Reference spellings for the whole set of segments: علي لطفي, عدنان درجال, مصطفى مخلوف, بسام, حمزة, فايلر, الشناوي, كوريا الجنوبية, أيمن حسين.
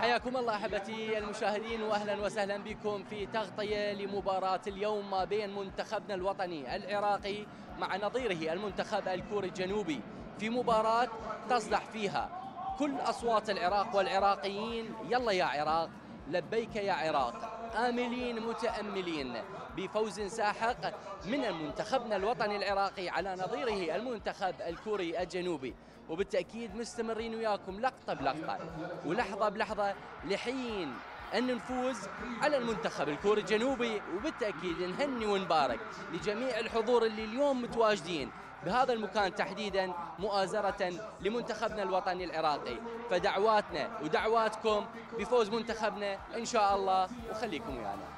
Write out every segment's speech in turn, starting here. حياكم الله أحبتي المشاهدين، وأهلا وسهلا بكم في تغطية لمباراة اليوم ما بين منتخبنا الوطني العراقي مع نظيره المنتخب الكوري الجنوبي، في مباراة تصدح فيها كل أصوات العراق والعراقيين. يلا يا عراق، لبيك يا عراق، آملين متأملين بفوز ساحق من منتخبنا الوطني العراقي على نظيره المنتخب الكوري الجنوبي. وبالتأكيد مستمرين وياكم لقطة بلقطة ولحظة بلحظة لحين أن نفوز على المنتخب الكوري الجنوبي. وبالتأكيد نهني ونبارك لجميع الحضور اللي اليوم متواجدين بهذا المكان تحديدا مؤازرة لمنتخبنا الوطني العراقي. فدعواتنا ودعواتكم بفوز منتخبنا إن شاء الله، وخليكم ويانا.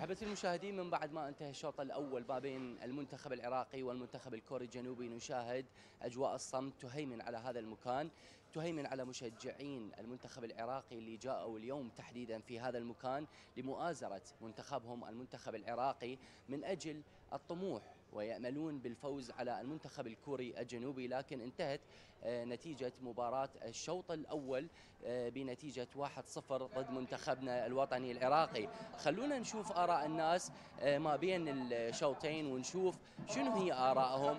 أحبتي المشاهدين، من بعد ما انتهى الشوط الأول ما بين المنتخب العراقي والمنتخب الكوري الجنوبي، نشاهد أجواء الصمت تهيمن على هذا المكان، تهيمن على مشجعين المنتخب العراقي اللي جاءوا اليوم تحديدا في هذا المكان لمؤازرة منتخبهم المنتخب العراقي من أجل الطموح، ويأملون بالفوز على المنتخب الكوري الجنوبي. لكن انتهت نتيجة مباراة الشوط الأول بنتيجة 1-0 ضد منتخبنا الوطني العراقي. خلونا نشوف آراء الناس ما بين الشوطين ونشوف شنو هي آراءهم،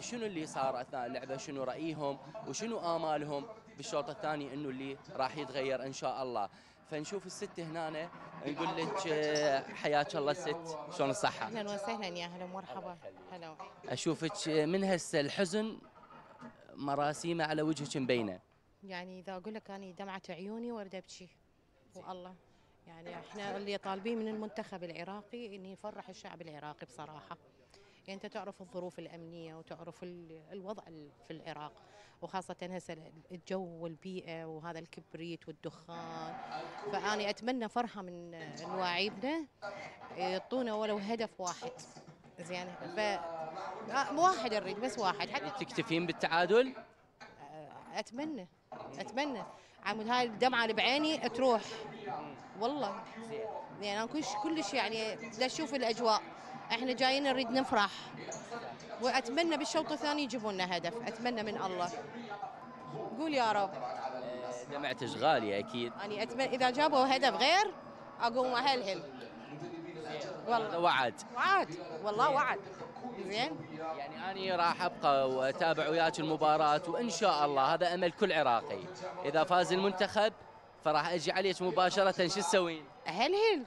شنو اللي صار أثناء اللعبة، شنو رأيهم وشنو آمالهم بالشوط الثاني أنه اللي راح يتغير إن شاء الله. فنشوف الست هنا، نقول لك حياك الله الست، شلون الصحة؟ اهلا وسهلا، يا هلا ومرحبا. هلا، اشوفك من هسه الحزن مراسيمه على وجهك مبينه. يعني اذا اقول لك انا دمعه عيوني وارد ابكي والله. يعني احنا اللي طالبين من المنتخب العراقي ان يفرح الشعب العراقي بصراحه. يعني انت تعرف الظروف الامنيه وتعرف الوضع في العراق، وخاصه هسه الجو والبيئه وهذا الكبريت والدخان. فاني اتمنى فرحه من نواعيبنا يعطونا ولو هدف واحد زين، واحد اريد بس واحد. حتى تكتفين بالتعادل؟ اتمنى عمود هاي الدمعه اللي بعيني تروح والله. يعني انا كلش يعني بدي اشوف الاجواء، احنا جايين نريد نفرح، واتمنى بالشوط الثاني يجيبوا لنا هدف، اتمنى من الله. قول يا رب. دمعتش غاليه اكيد. انا اتمنى اذا جابوا هدف غير اقوم اهلهل والله. وعد والله، وعد زين. يعني اني راح ابقى واتابع وياك المباراه، وان شاء الله هذا امل كل عراقي. اذا فاز المنتخب فراح اجي عليك مباشره، شو تسوين؟ اهلهل.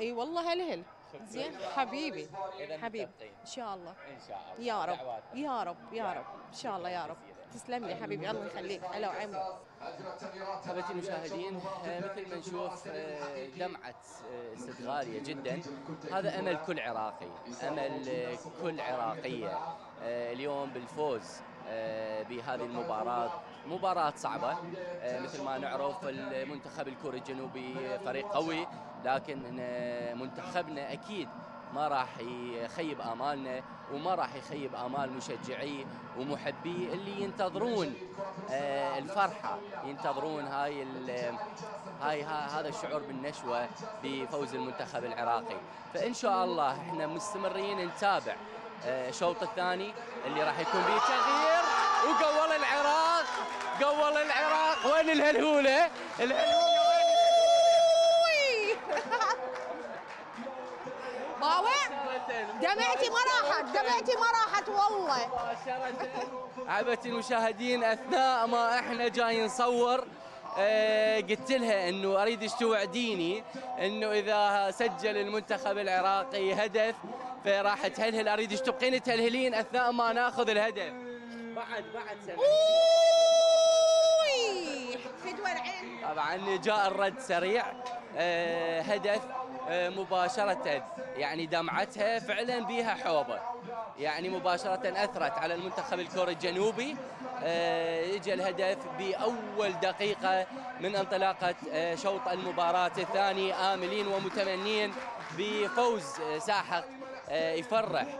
اي والله هلهل زين حبيبي، حبيبي ان شاء الله. ان شاء الله يا رب، يا رب يا رب ان شاء الله يا رب. تسلم لي حبيبي، الله يخليك. هلا وعمي. حبيبتي المشاهدين، مثل ما نشوف دمعه ست غاليه جدا. هذا امل كل عراقي، امل كل عراقيه اليوم بالفوز بهذه المباراة. مباراة صعبة، مثل ما نعرف المنتخب الكوري الجنوبي فريق قوي، لكن منتخبنا أكيد ما راح يخيب آمالنا، وما راح يخيب آمال مشجعي ومحبي اللي ينتظرون الفرحة، ينتظرون هذا الشعور بالنشوة بفوز المنتخب العراقي. فإن شاء الله احنا مستمرين نتابع الشوط الثاني اللي راح يكون فيه تغيير. وقول العراق، قول العراق، وين الهلهوله؟ الهلهوله وين؟ دمعتي ما راحت، دمعتي ما راحت والله. عبت المشاهدين، اثناء ما احنا جاي نصور قلت لها انه اريدك توعديني انه اذا سجل المنتخب العراقي هدف فراح تهلهل، اريدك تبقين تهلهلين اثناء ما ناخذ الهدف. بعد سنة. طبعا جاء الرد سريع، هدف مباشرة، يعني دمعتها فعلا بيها حوبة، يعني مباشرة أثرت على المنتخب الكوري الجنوبي. اجى الهدف بأول دقيقة من انطلاقة شوط المباراة الثاني، آملين ومتمنين بفوز ساحق يفرح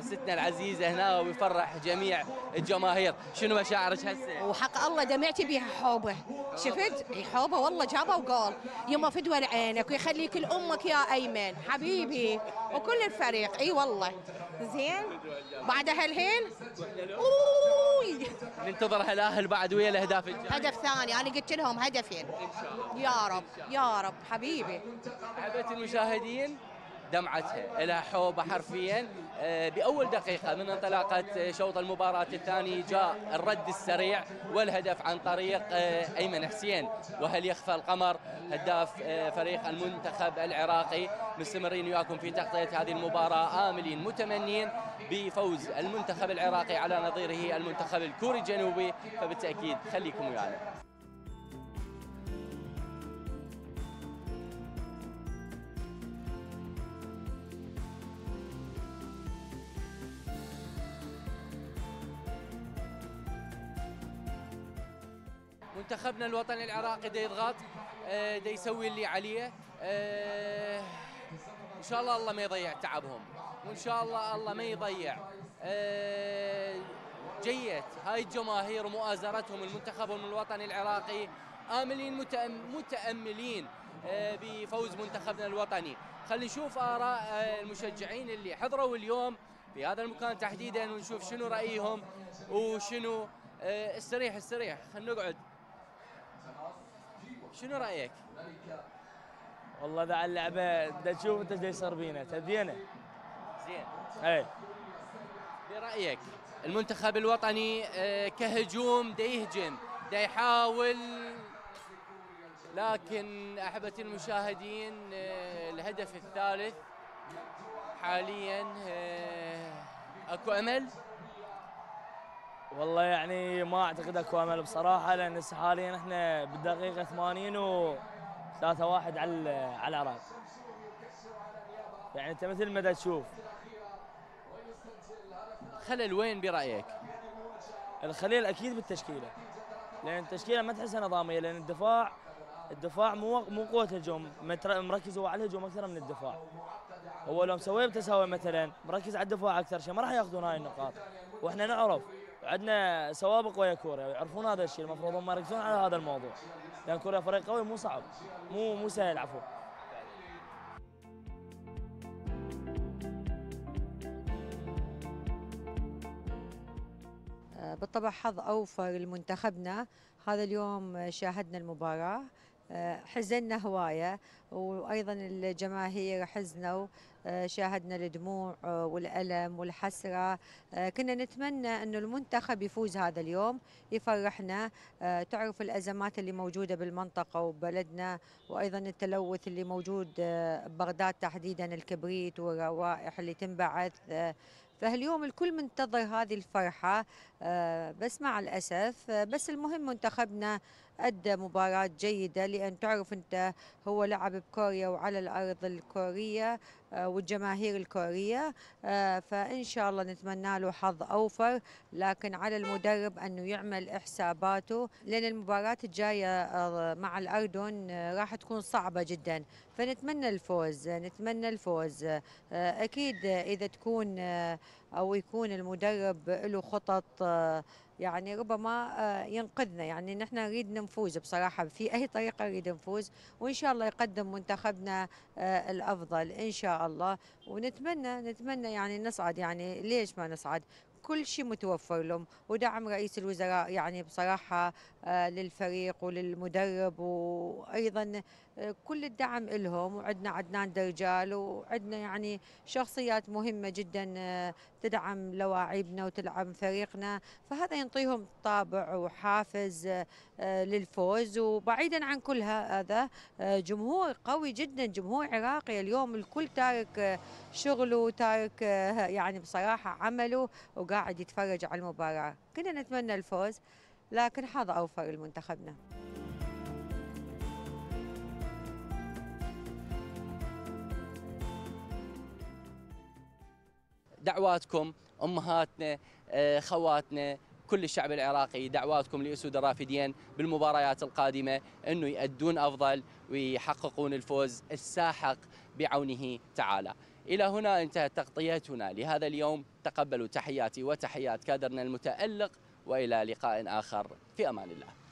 ستنا العزيزة هنا ويفرح جميع الجماهير. شنو مشاعرك هسه؟ وحق الله دمعتي بيها حوبة، شفت حوبة والله جابها وقول يما فدوى لعينك ويخليك لأمك يا أيمن حبيبي وكل الفريق. اي والله زين بعد هالهيل ننتظر هالاهل بعد ويا الاهداف الجايه. هدف ثاني انا قلت لهم هدفين ان شاء الله. يا رب يا رب حبيبي. حبيت المشاهدين دمعتها لها حوبة حرفيا بأول دقيقة من انطلاقة شوط المباراة الثاني، جاء الرد السريع والهدف عن طريق أيمن حسين. وهل يخفى القمر هداف فريق المنتخب العراقي؟ مستمرين وياكم في تغطية هذه المباراة، آملين متمنين بفوز المنتخب العراقي على نظيره المنتخب الكوري الجنوبي، فبالتأكيد خليكم ويانا. منتخبنا الوطني العراقي دا يضغط، دا يسوي اللي عليه، ان شاء الله الله ما يضيع تعبهم، وان شاء الله الله ما يضيع جيت هاي الجماهير ومؤازرتهم لمنتخبهم الوطني العراقي. آملين متأملين بفوز منتخبنا الوطني. خلينا نشوف آراء المشجعين اللي حضروا اليوم في هذا المكان تحديدا، ونشوف شنو رأيهم وشنو استريح خلينا نقعد. شنو رايك؟ والله ذا على اللعبه بدنا نشوف انت ايش يصير بينا، تبينا. زين. اي. برايك المنتخب الوطني كهجوم دا يهجم، دا يحاول، لكن احبتي المشاهدين الهدف الثالث حاليا اكو امل؟ والله يعني ما اعتقد اكو امل بصراحه، لان حاليا احنا بالدقيقه 80 و 3-1 على العراق. يعني انت مثل ما دا تشوف. خلل وين برايك؟ الخلل اكيد بالتشكيله، لان التشكيله ما تحسها نظاميه، لان الدفاع مو قوه الهجوم، مركز هو على الهجوم اكثر من الدفاع. هو لو مسويه بتساوي مثلا مركز على الدفاع اكثر شيء ما راح ياخذون هاي النقاط، واحنا نعرف عندنا سوابق ويا كوريا يعرفون هذا الشيء، المفروض هم يركزون على هذا الموضوع، لان كوريا فريق قوي مو صعب، مو سهل عفوا. بالطبع حظ اوفر لمنتخبنا، هذا اليوم شاهدنا المباراة، حزننا هوايه وايضا الجماهير حزنوا، شاهدنا الدموع والالم والحسره، كنا نتمنى انه المنتخب يفوز هذا اليوم يفرحنا. تعرف الازمات اللي موجوده بالمنطقه وببلدنا، وايضا التلوث اللي موجود ببغداد تحديدا، الكبريت والروائح اللي تنبعث، فهاليوم الكل منتظر هذه الفرحة، بس مع الأسف. بس المهم منتخبنا أدى مباراة جيدة، لأن تعرف أنت هو لعب بكوريا وعلى الأرض الكورية والجماهير الكورية، فإن شاء الله نتمنى له حظ أوفر، لكن على المدرب أنه يعمل إحساباته، لأن المباراة الجاية مع الأردن راح تكون صعبة جدا، فنتمنى الفوز نتمنى الفوز. أكيد إذا تكون أو يكون المدرب له خطط يعني ربما ينقذنا، يعني نحن نريد نفوز بصراحة في أي طريقة نريد نفوز، وإن شاء الله يقدم منتخبنا الأفضل إن شاء الله، ونتمنى يعني نصعد، يعني ليش ما نصعد؟ كل شيء متوفر لهم، ودعم رئيس الوزراء يعني بصراحة للفريق وللمدرب، وأيضا كل الدعم لهم، وعندنا عدنان درجال، وعندنا يعني شخصيات مهمة جدا تدعم لواعبنا وتدعم فريقنا، فهذا ينطيهم طابع وحافز للفوز. وبعيدا عن كل هذا جمهور قوي جدا، جمهور عراقي اليوم الكل تارك شغله وتارك يعني بصراحة عمله وقاعد يتفرج على المباراة. كنا نتمنى الفوز لكن حظ أوفر لمنتخبنا. دعواتكم أمهاتنا خواتنا كل الشعب العراقي، دعواتكم لأسود الرافدين بالمباريات القادمة أنه يؤدون أفضل ويحققون الفوز الساحق بعونه تعالى. إلى هنا انتهت تغطيتنا لهذا اليوم، تقبلوا تحياتي وتحيات كادرنا المتألق، وإلى لقاء آخر في أمان الله.